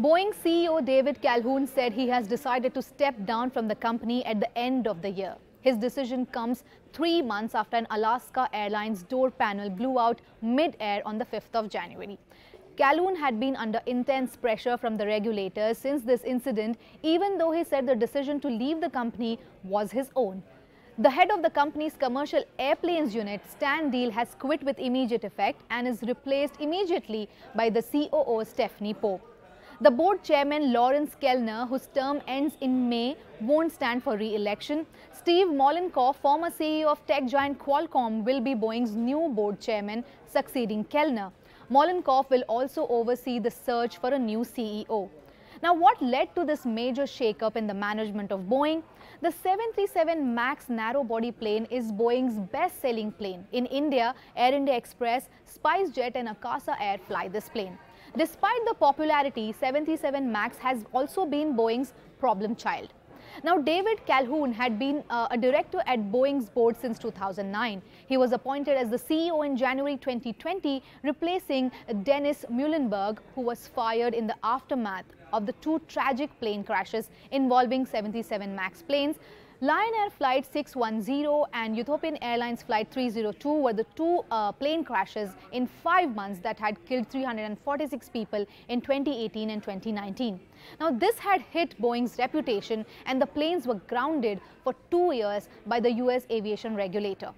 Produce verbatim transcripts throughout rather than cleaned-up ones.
Boeing C E O David Calhoun said he has decided to step down from the company at the end of the year. His decision comes three months after an Alaska Airlines door panel blew out mid-air on the fifth of January. Calhoun had been under intense pressure from the regulators since this incident, even though he said the decision to leave the company was his own. The head of the company's commercial airplanes unit, Stan Deal, has quit with immediate effect and is replaced immediately by the C O O, Stephanie Pope. The board chairman, Lawrence Kellner, whose term ends in May, won't stand for re-election. Steve Mollenkopf, former C E O of tech giant Qualcomm, will be Boeing's new board chairman, succeeding Kellner. Mollenkopf will also oversee the search for a new C E O. Now, what led to this major shakeup in the management of Boeing? The seven thirty-seven MAX narrow-body plane is Boeing's best-selling plane. In India, Air India Express, SpiceJet and Akasa Air fly this plane. Despite the popularity, seven thirty-seven MAX has also been Boeing's problem child. Now, David Calhoun had been uh, a director at Boeing's board since two thousand nine. He was appointed as the C E O in January twenty twenty, replacing Dennis Muhlenberg, who was fired in the aftermath of the two tragic plane crashes involving seven thirty-seven MAX planes. Lion Air Flight six one zero and Ethiopian Airlines Flight three zero two were the two uh, plane crashes in five months that had killed three hundred forty-six people in twenty eighteen and twenty nineteen. Now, this had hit Boeing's reputation, and the planes were grounded for two years by the U S aviation regulator.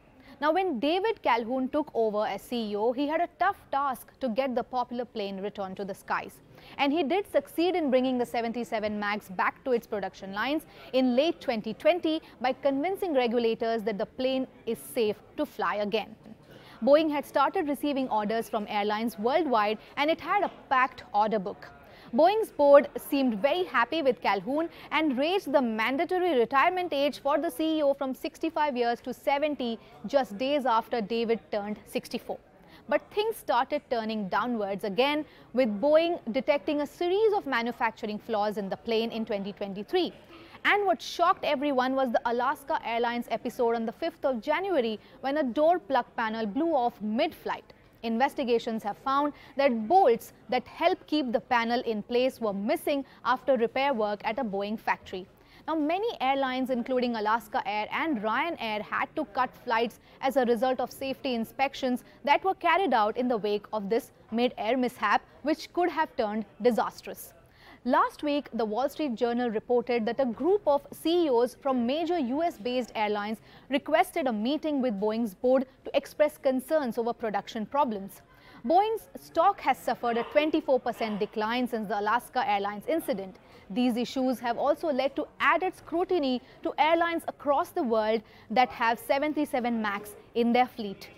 Now, when David Calhoun took over as C E O, he had a tough task to get the popular plane returned to the skies. And he did succeed in bringing the seven thirty-seven MAX back to its production lines in late twenty twenty by convincing regulators that the plane is safe to fly again. Boeing had started receiving orders from airlines worldwide, and it had a packed order book. Boeing's board seemed very happy with Calhoun and raised the mandatory retirement age for the C E O from sixty-five years to seventy just days after David turned sixty-four. But things started turning downwards again, with Boeing detecting a series of manufacturing flaws in the plane in twenty twenty-three. And what shocked everyone was the Alaska Airlines episode on the fifth of January, when a door plug panel blew off mid-flight. Investigations have found that bolts that help keep the panel in place were missing after repair work at a Boeing factory. Now, many airlines, including Alaska Air and Ryanair, had to cut flights as a result of safety inspections that were carried out in the wake of this mid-air mishap, which could have turned disastrous. Last week, the Wall Street Journal reported that a group of C E Os from major U S-based airlines requested a meeting with Boeing's board to express concerns over production problems. Boeing's stock has suffered a twenty-four percent decline since the Alaska Airlines incident. These issues have also led to added scrutiny to airlines across the world that have seven thirty-seven MAX in their fleet.